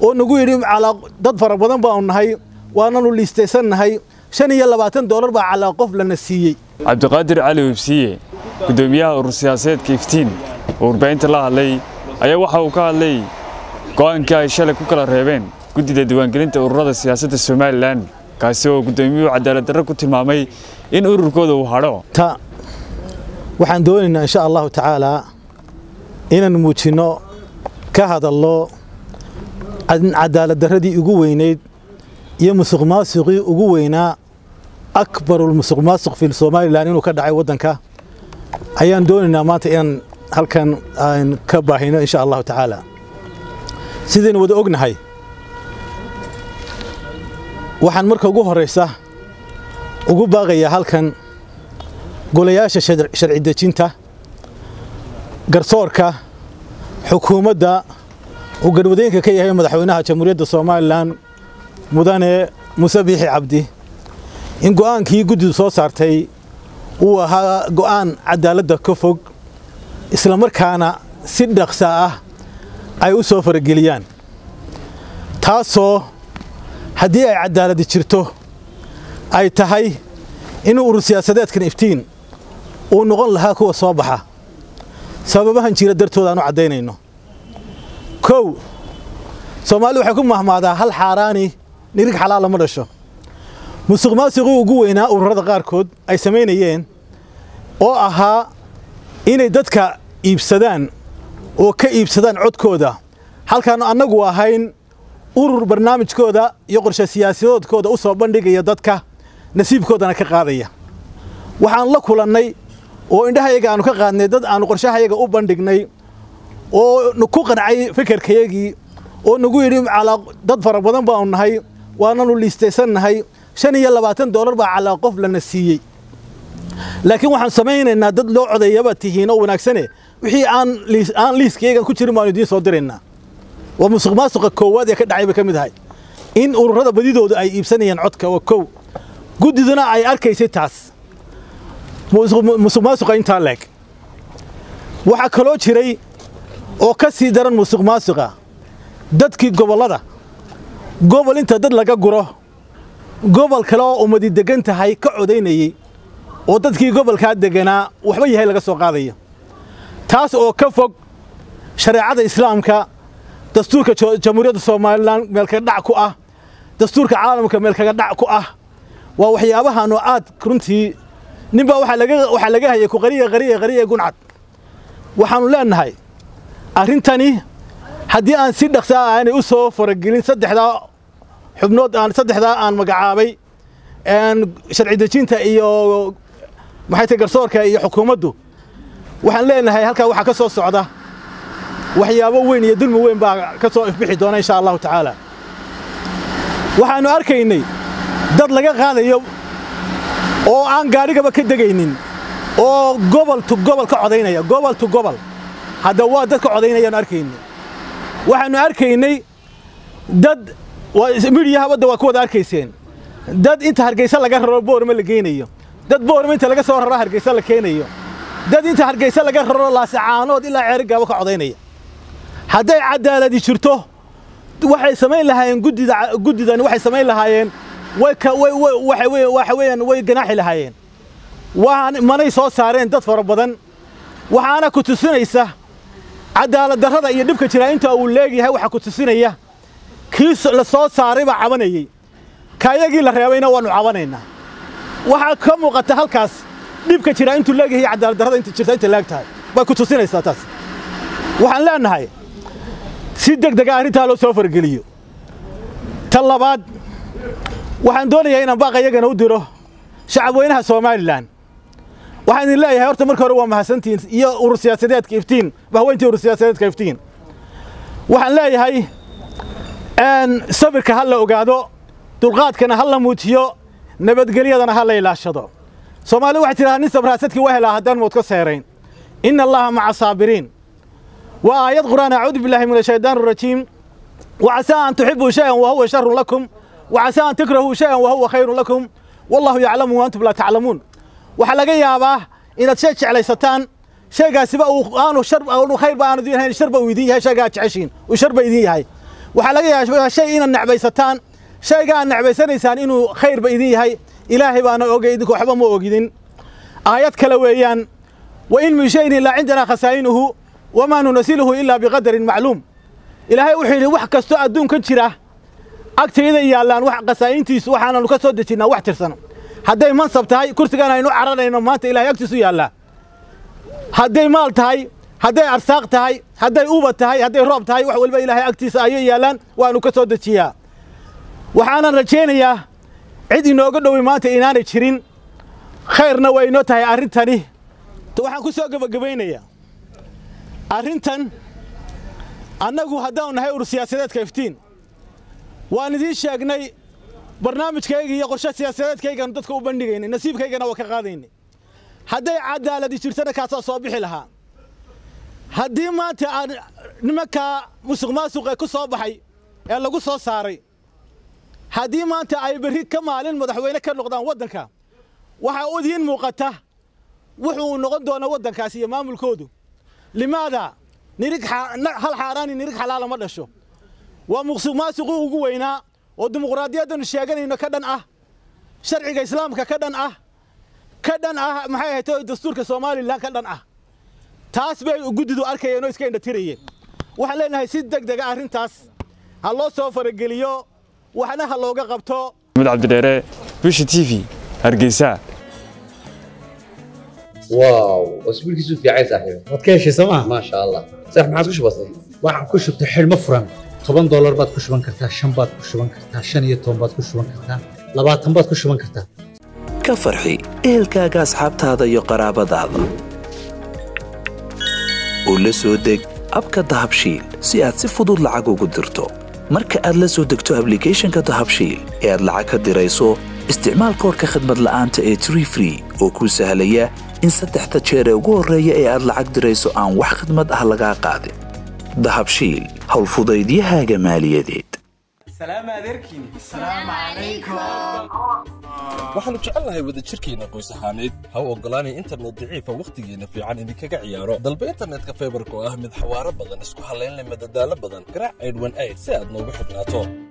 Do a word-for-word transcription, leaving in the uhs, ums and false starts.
ونقول يريم على ضد فربضان بأنهاي وأنا نقول استثناء شن يلا بعتين دولار بعلى قفل النسيج عبد القادر علي وبسيه قدومية السياسات كيفتين وربعين الله علي أي واحد وقال لي قان كايشلك وكلا رهبان قد تدوان كنت ورد السياسات السوماليلاند كاسو قدومية عدالة دركوا تمامي إن أوركودو وحرام تا وحندون إن شاء الله تعالى إن نموتنا كهذا الله عدالة دردي أقوينيد يمسق ماسقي أقوينا أكبر المسق ماسق في الصومال لأنه كده عودن كه أيان دون نامات أيان هل كان أن كبا هنا إن شاء الله تعالى سيدنا وده أجن هاي وحن مركو جوه رئيسه وجو باقي هل كان قولياش شرع شرع دتشنته قرصوركه حكومة دا وقرودينك كي هي مدحونها جمهورية الصوماليلاند مدانة مسبح عبدي إن قوان كي قد صارتي هو ها قوان عدالة كفوق إسلام ركانا صدق ساعة أي أسوفر الجليان تاسو هدي أي عدالة شرته أي تهي إنه روسيا سدات كنفتين ونقول لها كوا صباحة سببها إن شير درتوا لأنه عدينا إنه كو سومالي وحكم مهما هذا هل حاراني نرجع حلال مرة شو مسقما سقوا جوينا ورد غاركود أي سمين يين أو أها إني دتك إبسدان وكإبسدان عد كودا هل كانوا أنا جوا هين ور برنامج كودا يقرش سياسات كودا أصلا بندق يدتك نسيب كودا كقاضية وحن لك ولا ني وإن ده هيجا أنا كقاضي دت أنا قرشها هيجا أو بندق ني ونكون عاي فكر كيجي ونقول يريم على ضد فربضان بأنهاي وأنا نقول استثناء شن يلا بعتين دولار بعلى قفل النسيج لكن واحد سمعنا إن ضد لو عذاب يبتهينا ونكسنه وحي عن ليس عن ليس كيجا كتير ما ندين صدرنا ومسقما سق كواد يكد عاي بكمد هاي إن أورده بديدود أي إبسني ينعطك وكو جدنا أي أركي ستاس مسقما سق إن تالك واحد كلو شري oo ka sii daran musuqmaasuqa dadkii gobolada gobol inta dad laga guro gobol kale oo umadi degan tahay ka codeynayay oo dadkii gobolka deganaa waxba yahay laga soo qaadayo taas oo ka fog shariicada islaamka dastuurka jamhuuriyadda Soomaaliland meel ka dhac ku ah dastuurka caalamka meel ka dhac ku ah waa waxyaabaha noo aad runtii nimba waxa laga waxa laga hayay ku qariya qariya qariya guncad waxaanu leenahay arintani hadii aan si dhaqso ah aan u soo faragelin saddexda xubnood aan saddexda aan magacaabay aan sharci dejinta iyo maxay tahay garsoorka iyo xukuumaddu waxaan leenahay halka waxa ka soo socda waxyaabo weyn iyo dulmi weyn baa ka soo ifbixi doona insha Allah taala waxaanu arkaynay dad laga qaadayo oo aan gaarigaba ka dagaynin oo gobol to gobol ka codeynaya gobol to gobol هذا هو دك عضينا يناركين، وحنا أركيني دد ومريها بده وكود أركيسين، دد أنت هرجيسال لقاه ربور من الجينيو، دد بور من أنت لقاه صور راه هرجيسال كينيو، دد أنت هرجيسال لقاه رلا سعانود إلا عرقة وك عضينا، هذا عدالة دي شرته، واحد سمين لهاين جد جد ذا واحد سمين لهاين وك و و وحوي وحويان وجناح لهاين، وعن مني صوت سارين دد فربضن، وعنا كنت سنيسه. عدالة درجة يدبك ترى أنت أولادي هاي وحكوت السنة كيس لصوت صاريبة عواني كايجي للرياوينا ونعوانينا وحكم وقت هالكاس دبك ترى أنت أولادي هي عدالة درجة أنت ترى أنت لاجتها وحكوت السنة ساتس وحنلان هاي سيدك دقاري تالو سوفر قليو تلا بعد وحندوني هنا باقي يجنا ودره شعبوينها سوماليلاند وحن الله يهرت مركب روما محسنتين يا روسيا سدات كيفتين وهو أنت روسيا سدات كيفتين وحن الله يهاي أن صبر كهلا وقعدوا تلقات كنا هلا موتيو نبت قليل أنا هلا يلاشدوا سومالي واحد ترى نسب رأسك وهلا هدان متكسرين إن الله مع الصابرين وآيات قرآن أعوذ بالله من الشيطان الرجيم وعسى أن تحبوا شيئا وهو شر لكم وعسى أن تكرهوا شيئا وهو خير لكم والله يعلم وأنتم لا تعلمون waxaa laga yaabaa inaad sheeg jeclaysataan sheegaasiba aanu shar aanu khayr baan idin hayn shar baa idin yahay sheegaa jeceshiin u shar baa idin yahay وحلاقيها شو شيء إن النعبيستان شيء كان النعبيسان إنسان إنه خير بإيديه هاي إلهي وأنا أوجدك وحبا مو أوجدين آيات كلويان وإن من شيء إلا عندنا خسائنه وما ننسله إلا بقدر معلوم إلهي وحيد وحكا سوء دون كنشرة أكثر إذا يالان وحق خسائنتيس وحنا نكسودتنا وحتر سنة هداي منصب تاي كرسي كان إنه عرض إنه مات إلهي أكثر يالله هداي مال تاي هداي أرساق تاي هداي أوبة تاي هداي راب تاي وحول بي إلهي أكثر يالان ونكسودتيا وحنا رجينا عيد نوجد دوامات إنار تشرين خير نوى نوتها أرنتني توحى كسوق بجبينيا أرنتن أنا جو هداون هاي السياسات كيفتين وأنا ذي شاقني برنامج كي يقرش السياسات كي كان تدخل بندقيني نسيب كي كان وكقاضيني هداي عدالة دي شرتنا كاسا صباح لها هدي ما تأر نمكا مسقما سوق كصباحي يلا قصة صاري هدي ما تأي بريد كمالين مدحوينا كنقدان ودنكا وحاودين موقته وحو نقدونا ودنكا سي مام الكودو لماذا نريك هل حاراني نريك حلال مدشو ومقصود ما سوقو قوينا وديمقراطية الشيغان إنه كدن أه شرعي الإسلام كدن أه كدن أه محايا دستور كصومالي لا كدن أه تاس بي وجددوا أركيانو إسكاين تيريين وحلينا هي سيد دقدقة أرين تاس الله سوف رجليو وحنا هاللوجا قبته محمد عبد الدري بيش تيفي هرجيسا واو أسبوع كيسو في عيسى حبيبي ما تكيش سما ما شاء الله صح معك كوش بسيط واحد كوش بتحل مفرم طبعا دولار بات كوش بنكرتها شن بات كوش بنكرتها شنية طن بات كوش بنكرتها لبات طن بات كوش بنكرتها كفرحي إلكا جاس حبت هذا يقرب ضعضة ولسودك أبكى ذهب شيل سيات سفودور العجو قدرته marka aad la soo degto application-ka dahabshiil ee aad lacag ka dirayso isticmaal koorka khidmad la'aanta ee three free oo kuu sahlaya in saddexda jeer ee ugu horeeya ee aad lacag dirayso aan wax khidmad ah laga qaadin dahabshiil hawl fudaydiyahaaga maaliyadeed السلام عليكم السلام عليكم waxaan jecelahay wada jirkeena qoys ahaaneed ha u ogolaanay internet daciif ah waqtigeena fiican in kaga ciyaaro dalba internetka fiber-ka oo ah mid xawaaro badan isku haleyn leh madadaalo badan garaac eight one eight si aad noogu xidhnaato